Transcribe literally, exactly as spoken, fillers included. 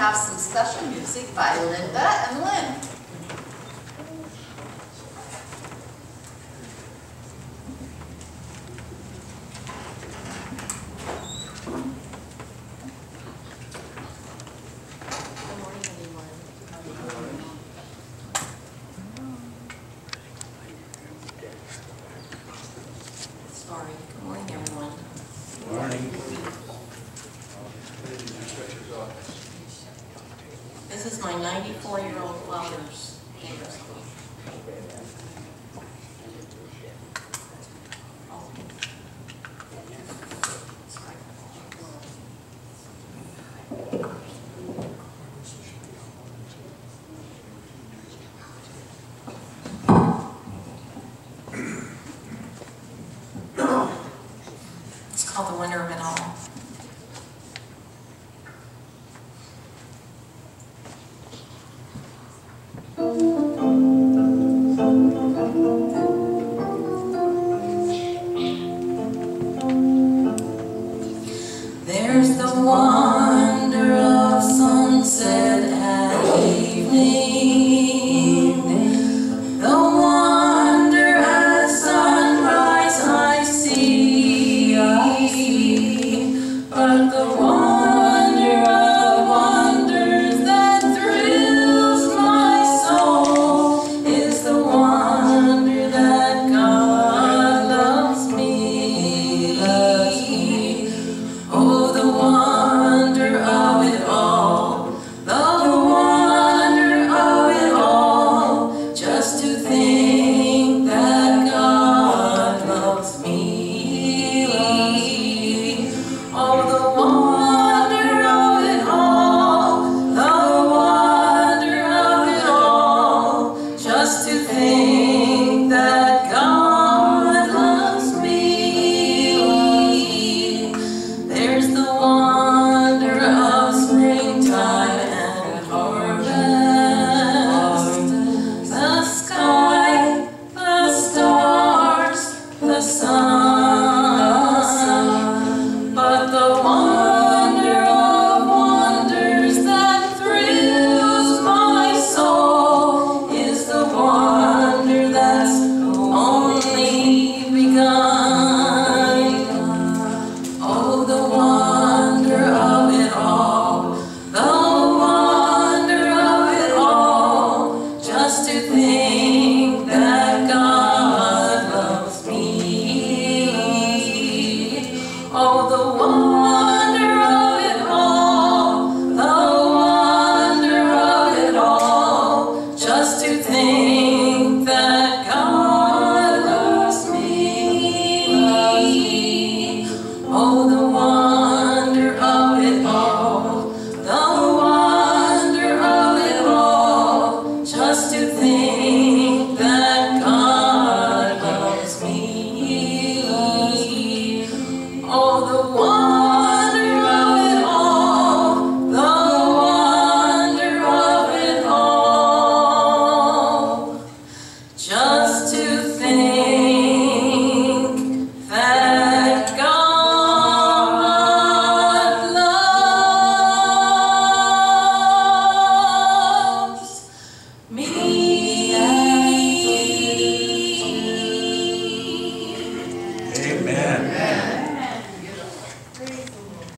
have some special music by Linda and Lynn. This is my ninety-four-year-old father's favorite song.